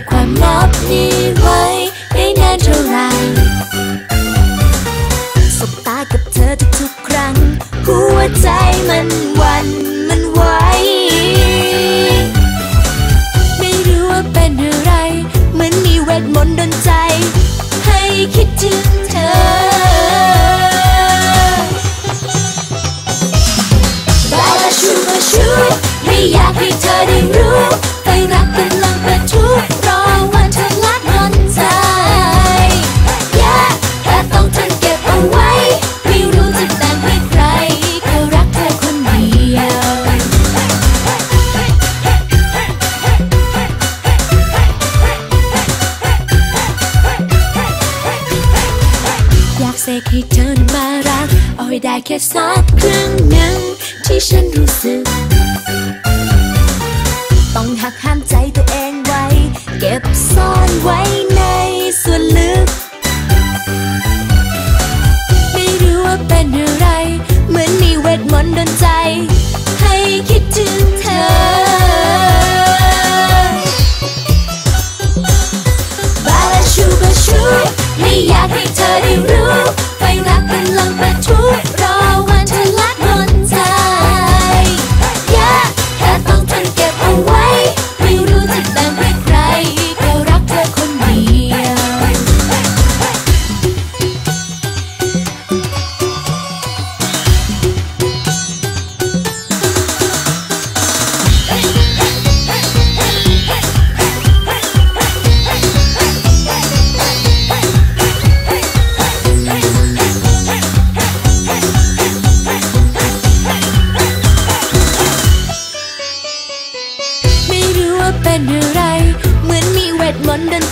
บความลับนี้ไว้ได้นานเท่าไรสบตากับเธอทุกๆครั้งหัวใจมันหวั่นมันไหวไม่รู้ว่าเป็นอะไรเหมือนมีเวทมนต์ดลใจให้คิดถึงเธอช่วยไม่อยากให้เธอได้รู้ไปรักเป็นลมเป็นทุกข์รอวันเธอละนอนใจอยากแต่ต้องทนเก็บเอาไว้ไม่รู้จะแต่งให้ใครแค่รักเธอคนเดียวอยากเสกให้เธอมารักเอาให้ได้แค่สักครึ่งหนึ่งที่ฉันรู้สึกต้องหักห้ามใจตัวเองไว้เก็บซ่อนไว้ในส่วนลึกไม่รู้ว่าเป็นอะไรเหมือนมีเวทมนต์ดลใจให้คิดถึงเธอบาลาชูบาชูไม่อยากให้เธอได้รู้ไปรักเป็นลมเป็นทุกข์รอวันเธอละนอนใจเหมือนมีเวทมนต์